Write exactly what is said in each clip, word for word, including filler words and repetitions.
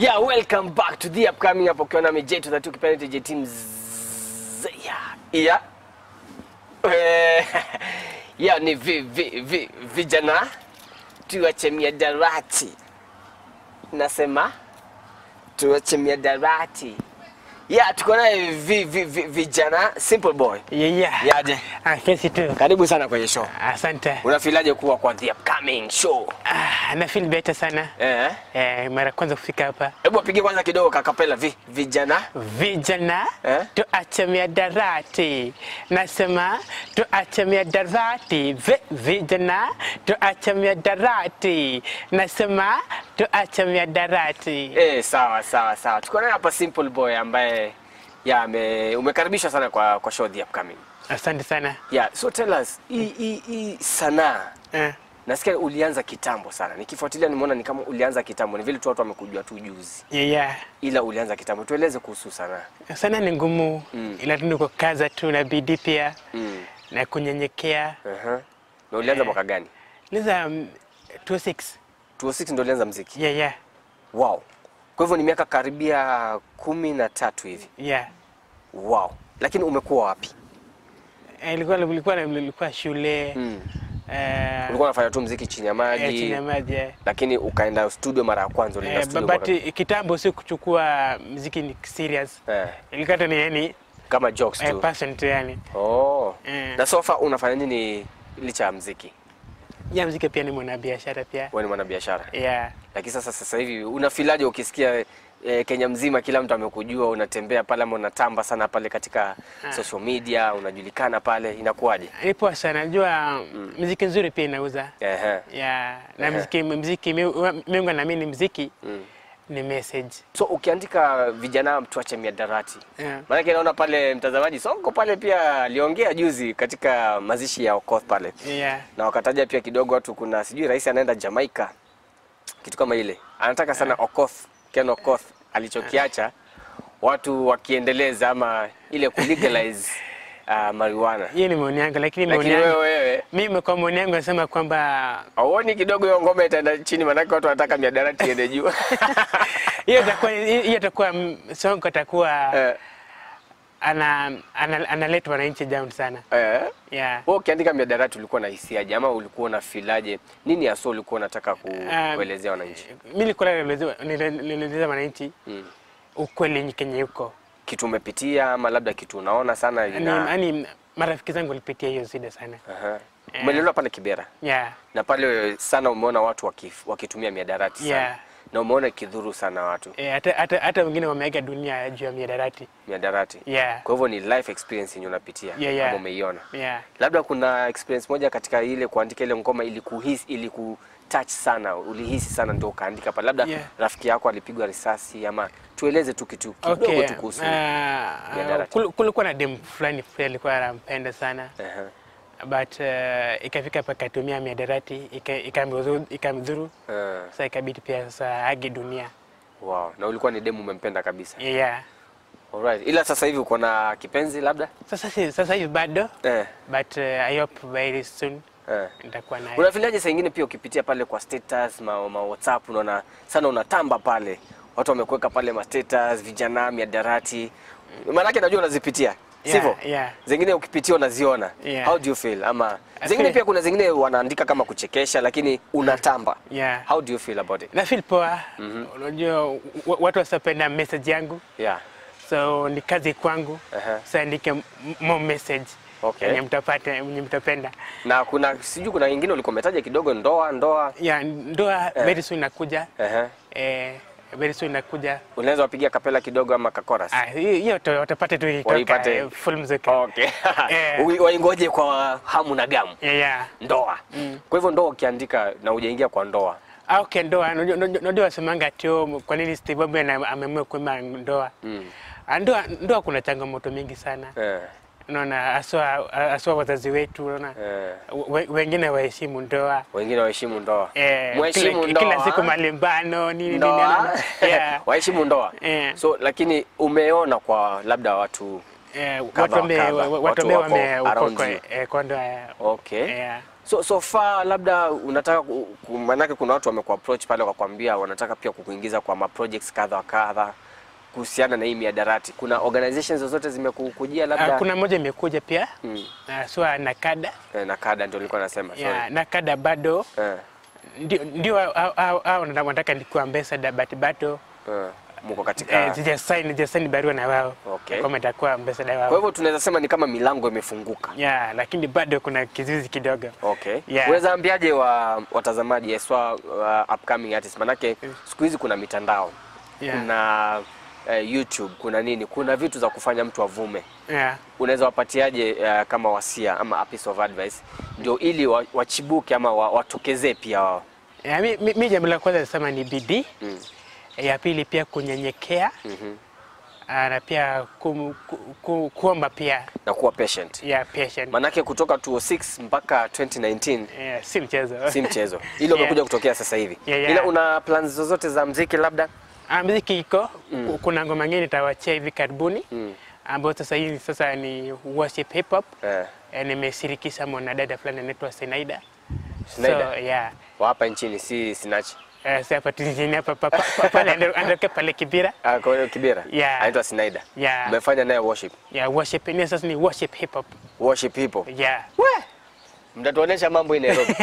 Yeah, welcome back to The Upcoming. Hapo kiona mje tu tatu kipenda J team. Yeah. Yeah. Eh. Yeah, ni vi vi vi vijana. Tuache miadarati. Nasema tuache miadarati. Yeah, tuko na vi vi vijana Simple Boy. Yeah, yeah. Yaje. Ah, kesi tu. Karibu sana kwenye show. Asante. Unafilaje kuwa kwa The Upcoming show? Ah, na feel better sana. Eh. Eh, mara kwanza kufika hapa. Hebu apige kwanza kidogo kakapela vi vijana. Vijana? Eh? Tuache miadarati. Nasema tuache miadarati. Vi vijana tuache miadarati. Nasema tuache miadarati. Eh, sawa sawa sawa. Tuko na hapa Simple Boy ambaye ya me umekaribishwa sana kwa kwa show The Upcoming. Asante sana. Yeah, so tell us hii hii sanaa. Eh. Nasikia ulianza kitambo sana. Nikifuatilia nimeona ni kama ulianza kitambo. Ni vile tu watu wamekujua tu juzi. Yeah, yeah. Ila ulianza kitambo. Tueleze kuhusu sanaa. Sanaa ni ngumu. Mm. Ila tunako kaza tu na bidii pia. Mm. Na kunyenyekea. Aha. Uh -huh. Na ulianza mwaka eh. gani? Niza um, two six. two six ndio ulianza muziki. Yeah, yeah. Wow. Kwa hivyo ni miaka karibia kumi na tatu hivi. Yeah. Wow. Lakini umekuwa wapi? Eh, nilikuwa nilikuwa nilikuwa shule. Mm. Eh, ulikuwa unafanya tu muziki chini ya maji. Eh, chini ya maji. Lakini ukaenda studio mara ya kwanza ulienda eh, studio. But kitambo si kuchukua muziki ni serious. Eh. Ilikata ni yani kama jokes tu. Eh, passion tu yani. Oh. Eh. Na sofa unafanya nini licha ya muziki? Ya muziki pia ni mwanabiashara pia. Wewe ni mwanabiashara? Yeah. Lakini sasa sasa hivi unafilaje ukisikia e, Kenya mzima kila mtu amekujua, unatembea pale ama unatamba sana pale katika ah. social media, unajulikana pale, inakuwaje? Ipo sana, najua mm. muziki nzuri pia inauza. Ehe. Yeah, na muziki muziki mimi na mimi muziki mm. ni message. So ukiandika vijana mtuache miadarati. Yeah. Maana naona pale mtazamaji Sonko pale pia aliongea juzi katika mazishi ya Okoth pale. Yeah. Na wakataja pia kidogo watu kuna sijui rais anaenda Jamaica. Kitu kama ile. Anataka sana yeah. Okoth, Ken Okoth alichokiacha yeah. watu wakiendeleza ama ile kulegalize uh, marijuana. Yeye ni maoni yangu lakini maoni yangu mimi kwa maoni yangu nasema kwamba aoni kidogo hiyo ngoma itaenda chini maana watu wanataka miadarati iende juu. Hiyo itakuwa hiyo itakuwa Sonko atakuwa eh. ana analeta wananchi down sana. Eh. Yeah. Wewe ukiandika miadarati ulikuwa na hisia ama ulikuwa na filaje? Nini hasa ulikuwa unataka kuelezea wananchi? Mimi nilikuwa naelezea wananchi ukweli Kenya uko. Kitu umepitia ama labda kitu unaona sana ina yaani marafiki zangu walipitia hiyo shida sana. Aha. Uh-huh. Umelelewa pale Kibera. Yeah. Na pale sana umeona watu wakifu, wakitumia miadarati sana. Yeah. Na umeona kidhuru sana watu. Eh, hata hata hata wengine wameiaga dunia juu ya miadarati. Miadarati. Yeah. Kwa hivyo ni life experience yenyewe unapitia yeah, yeah. kama umeiona. Yeah. Labda kuna experience moja katika ile kuandika ile ngoma ilikuhisi iliku touch sana, ulihisi sana ndio kaandika pale. Labda yeah. rafiki yako alipigwa risasi ama tueleze tu kitu kidogo okay. tu kuhusu. Ah, uh, kulikuwa na dem fulani fulani alikuwa anampenda sana. Eh. Uh-huh. But uh, ikafika paka tumia miadarati ikamdhuru ikamdhuru eh sasa ikabidi pia sasa age dunia. Wow, na ulikuwa ni demu umempenda kabisa. Yeah. Alright, ila sasa hivi uko na kipenzi labda? Sasa si sasa hivi bado. Eh. But uh, I hope very soon eh nitakuwa naye. Unafilaje saa nyingine pia ukipitia pale kwa status ma, ma WhatsApp unaona sana unatamba pale. Watu wamekuweka pale ma status vijana miadarati. Maana yake najua unazipitia. Sivyo? Yeah, yeah. Zingine ukipitia unaziona. Yeah. How do you feel? Ama zingine pia kuna zingine wanaandika kama kuchekesha lakini unatamba. Yeah. How do you feel about it? Na feel poa. Mhm. Mm unajua watu wasapenda message yangu. Yeah. So ni kazi kwangu. Uh-huh. Sasa andike more message. Okay. Yenye mtapata yenye mtapenda. Na kuna siju kuna wengine ulikometaje kidogo ndoa ndoa. Yeah, ndoa very uh-huh. soon inakuja. Uh-huh. Eh very soon nakuja. Unaweza wapigia kapela kidogo ama kakoras? Ah, hiyo utapata tu ikitoka full music. Okay. Yeah. Waingoje kwa hamu na gamu. Yeah, yeah. Ndoa. Mm. Kwa hivyo ndoa ukiandika na hujaingia kwa ndoa. Ah, okay ndoa. Ndio wasemanga tio kwa nini Stivo Simple Boy ameamua kuima ndoa. Mm. Ndoa ndoa kuna changamoto mingi sana. Yeah. Unaona aswa aswa wazazi wetu unaona yeah. wengine waheshimu ndoa wengine waheshimu ndoa yeah. mheshimu ndoa kila siku malimbano nini nini yeah. waheshimu ndoa yeah. So lakini umeona kwa labda watu eh, watu wame watu wame huko eh Kondoa. Okay. Yeah. So so far labda unataka manake kuna watu wamekuwa approach pale kwa kuambia wanataka pia kukuingiza kwa ma projects kadha kadha kuhusiana na hii miadarati. Kuna organizations zozote zimekujia labda? Uh, kuna moja imekuja pia. Mm. Uh, so na kada. Eh, na kada ndio nilikuwa nasema. Yeah, sorry. Na kada bado. Eh. Ndio ndio hao wanataka nikuwa ambassador but bado. Eh. Muko katika eh sija sign sija sign barua na wao. Okay. Kama itakuwa mbesa dawa. Kwa hivyo tunaweza sema ni kama milango imefunguka. Yeah, lakini bado kuna kizuizi kidogo. Okay. Yeah. Unaweza ambiaje wa watazamaji eswa uh, upcoming artists manake siku hizi kuna mitandao. Yeah. Kuna uh, YouTube, kuna nini? Kuna vitu za kufanya mtu avume. Yeah. Unaweza wapatiaje uh, kama wasia ama a piece of advice ndio ili wachibuke ama watokezee pia wao. Yeah, mimi mimi jambo la kwanza nasema ni bidii. Mm. Ya pili pia kunyenyekea. Mhm. Na pia ku, ku, kuomba pia na kuwa patient. Yeah, patient. Manake kutoka two oh six mpaka twenty nineteen. Yeah, si mchezo. Si mchezo. Hilo umekuja yeah. kutokea sasa hivi. Yeah, yeah. Ila una plans zozote za muziki labda? Ah, muziki iko. Mm. Kuna ngoma nyingine nitawachia hivi karibuni. Mm. Ambapo sasa hivi sasa ni worship hip hop. Eh. Yeah. Nimeshirikisha mwanadada fulani anaitwa Sinaida. Sinaida. So, yeah. Wa hapa nchini si Sinach. Eh sasa tujini hapa papa pale andeke pale Kibera. Ah kwa Kibera. Yeah. Anaitwa Sinaida. Yeah. Umefanya naye worship. Yeah, worship ni sasa ni worship hip hop. Worship hip hop. Yeah. Weh. Mtatuonesha mambo hii Nairobi.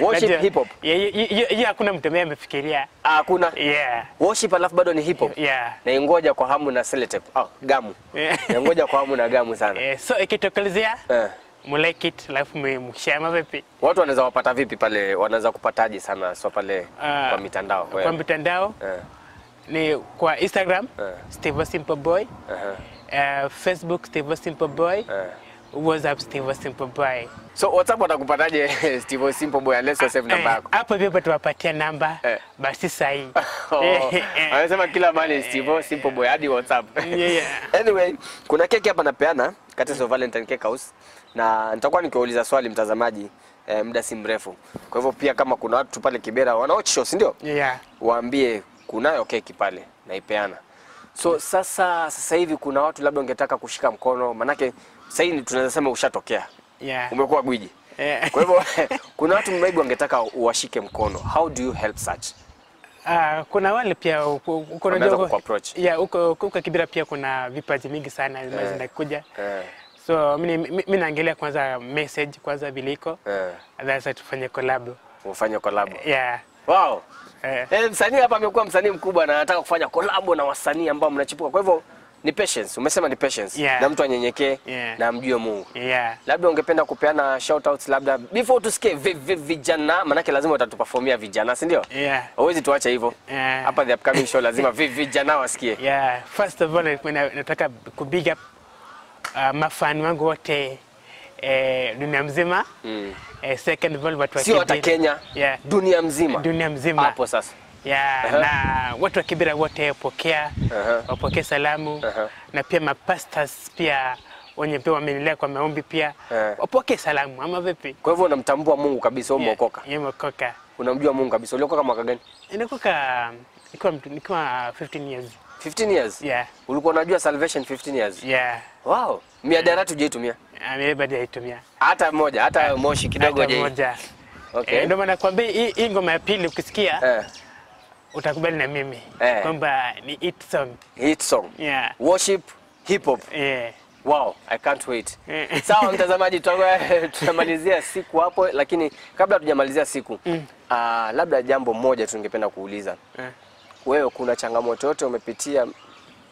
Worship hip hop. Yeah, hakuna mtu ambaye amefikiria. Ah kuna. Yeah. Worship alafu bado ni hip hop. Yeah. Na ingoja kwa hamu na seletape. Ah gamu. Na ingoja kwa hamu na gamu sana. Eh so ikitokelezea eh Mulike it life mmshema vipi? Watu wanaweza wapata vipi pale? Wanaweza kupataje sana sio pale uh, kwa mitandao? Kwa mitandao? Uh. Ni kwa Instagram uh. Stivo Simple Boy. Uh-huh. uh, Facebook Stivo Simple Boy. Uh. WhatsApp Stivo Simple Boy. So WhatsApp watakupataje Stivo Simple Boy unless you save namba yako? Hapo vipi tuwapatia namba basi sahi. Anasema kila mali Stivo Simple Boy hadi WhatsApp. Yeah, yeah. Anyway, kuna keki hapa napeana katika so Valentine Cake House. Na nitakuwa nikiuliza swali mtazamaji eh, muda si mrefu. Kwa hivyo pia kama kuna watu pale Kibera wanaoch show, si ndio? Yeah. Waambie kunayo keki pale naipeana. So sasa sasa hivi kuna watu labda ungetaka kushika mkono manake sasa hivi tunaweza sema ushatokea. Yeah. Umekuwa gwiji. Yeah. Kwa hivyo kuna watu mraibu wangetaka uwashike mkono. How do you help such? Ah uh, kuna wale pia uko na jogo. Yeah, uko uko Kibera pia kuna vipaji mingi sana ambazo zinakuja. Eh. So mimi mimi naangalia kwanza message kwanza vile iko. Eh. Sasa tufanye collab. Ufanye collab. Yeah. Wow. Eh, eh msanii hapa amekuwa msanii mkubwa na anataka kufanya collab na wasanii ambao mnachipuka. Kwa hivyo ni patience. Umesema ni patience. Yeah. Na mtu anyenyekee yeah. na amjue Mungu. Yeah. Labda ungependa kupeana shoutouts labda before tusikie Vi Vi Vijana manake lazima watatuperformia vijana, si ndio? Yeah. Hawezi tuache hivyo. Hapa yeah. The Upcoming show lazima Vi Vi Vijana wasikie. Yeah. First of all nataka ku big up Uh, mafani wangu wote eh dunia mzima. Mm. Eh, second world watu wa Kibera. Sio hata Kenya. Yeah. Dunia mzima. Dunia mzima. Hapo sasa. Yeah, uh -huh. na watu wa Kibera wote wapokea. Uh -huh. Wapokea salamu. Uh -huh. Na pia mapastors pia wenye pia wamenilea kwa maombi pia. Uh -huh. Wapokea salamu ama vipi? Kwa hivyo unamtambua Mungu kabisa au umeokoka? Yeah, nimeokoka. Unamjua Mungu kabisa. Uliokoka mwaka gani? Nilikoka nikiwa nikiwa fifteen years. fifteen years. Yeah. Ulikuwa unajua salvation fifteen years. Yeah. Wow. Miadarati hujaitumia. Amebeba hajaitumia. Hata moja, hata uh, moshi kidogo je. Hata moja. Okay. Ndio maana nakwambia hii ngoma ya pili ukisikia eh utakubali na mimi eh. kwamba ni hit song. Hit song. Yeah. Worship hip hop. Yeah. Wow, I can't wait. Sawa mtazamaji tutamalizia siku hapo lakini kabla tujamalizia siku mm. uh, labda jambo moja tungependa kuuliza. Eh. Wewe kuna changamoto yote umepitia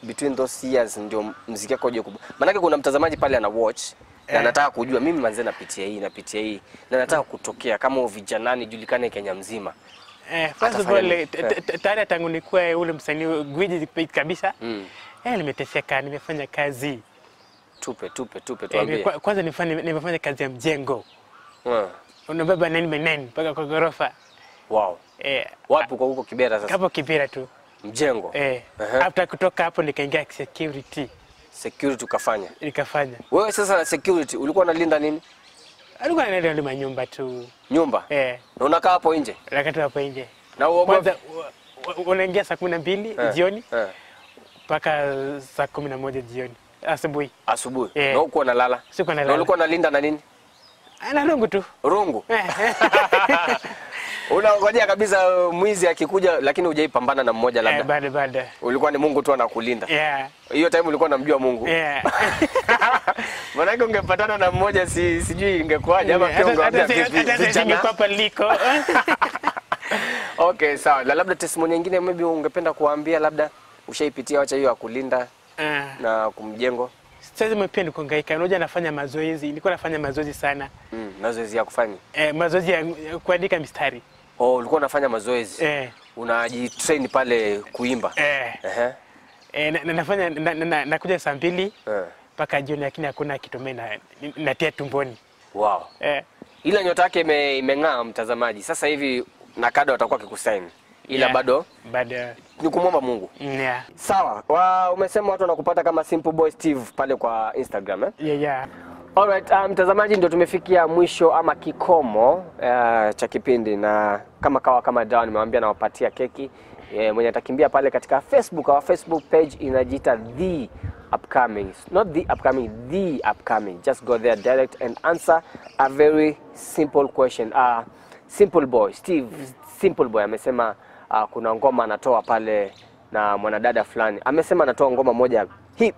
between those years ndio muziki wako je kubwa. Manake kuna mtazamaji pale ana watch na anataka kujua mimi manze napitia hii napitia hii na nataka kutokea kama vijanani julikane Kenya mzima. Eh first of all tare tangu nikuwa ule msanii gwiji kabisa. Eh nimeteseka nimefanya kazi. Tupe tupe tupe tuambie. Kwanza nifanye nimefanya kazi ya mjengo. Ah. Unabeba nine by nine mpaka kwa gorofa. Wow. Eh wapi kwa huko Kibera sasa? Hapo Kibera tu. Mjengo. Eh. Uh-huh. After kutoka hapo nikaingia security. Security ukafanya. Nikafanya. Wewe sasa na security ulikuwa unalinda nini? Alikuwa analinda nyumba tu. Nyumba? Eh. Na unakaa hapo nje? Nakata hapo nje. Na uogopa unaingia saa kumi na mbili eh. jioni? Eh. Paka saa kumi na moja jioni. Asubuhi. Asubuhi. Yeah. Na huko unalala. Siku nalala. Na ulikuwa unalinda na nini? Ana rungu tu. Rungu. Unaongojea kabisa mwizi akikuja lakini hujaipambana na mmoja labda. Eh, bado bado. Ulikuwa ni Mungu tu anakulinda. Yeah. Hiyo time ulikuwa unamjua Mungu. Yeah. Maana ungepatana na mmoja si sijui ingekuaje ama pia ungeambia vipi ni kwa paliko. Okay, sawa. La labda testimony nyingine maybe ungependa kuambia labda ushaipitia wacha hiyo akulinda uh. na kumjengo. Sasa mimi pia nikohangaika. Unajua nafanya mazoezi. Nilikuwa nafanya mazoezi sana. Mm, mazoezi ya kufanya. Eh, mazoezi ya kuandika mistari. Oh, ulikuwa unafanya mazoezi. Eh. Unajitrain pale kuimba. Eh. Uh -huh. Eh, na, na, nafanya na, na, na, nakuja saa mbili mpaka eh. jioni lakini hakuna kitu mimi na natia tumboni. Wow. Eh. Ila nyota yake imeng'aa mtazamaji. Sasa hivi na kada watakuwa kikusaini. Ila yeah. bado bado ni kumwomba Mungu. Yeah. Sawa. Wa umesema watu wanakupata kama Simple Boy Steve pale kwa Instagram eh? Yeah yeah. Alright, mtazamaji um, ndio tumefikia mwisho ama kikomo uh, cha kipindi na kama kawa kama dawa nimewaambia na wapatia keki. Yeah, mwenye atakimbia pale katika Facebook, au Facebook page inajiita Thee Upcoming. Not Thee Upcoming, Thee Upcoming. Just go there direct and answer a very simple question. Ah uh, Simple Boy Steve Simple Boy amesema uh, kuna ngoma anatoa pale na mwanadada fulani. Amesema anatoa ngoma moja hip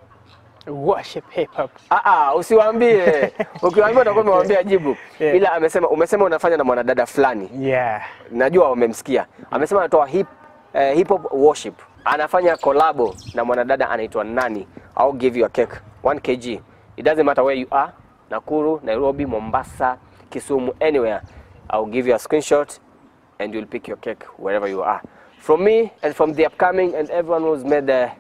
worship hip hop. Ah ah, usiwaambie. Ukiwaambia utakuwa umemwambia jibu. Yeah. Ila amesema umesema unafanya na mwanadada fulani. Yeah. Najua umemsikia. Amesema anatoa hip uh, hip hop worship. Anafanya collabo na mwanadada anaitwa nani? I'll give you a cake. one kilogram. It doesn't matter where you are. Nakuru, Nairobi, Mombasa, Kisumu, anywhere. I'll give you a screenshot and you'll pick your cake wherever you are. From me and from the upcoming and everyone who's made the,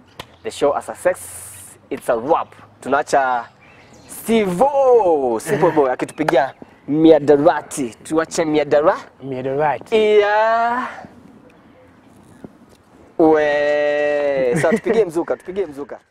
the show a success, it's a wrap. Tunacha Stivo Simple Boy akitupigia miadarati. Tuache miadara? Miadarati. Yeah. Uwe. Sasa tupigie mzuka, tupigie mzuka.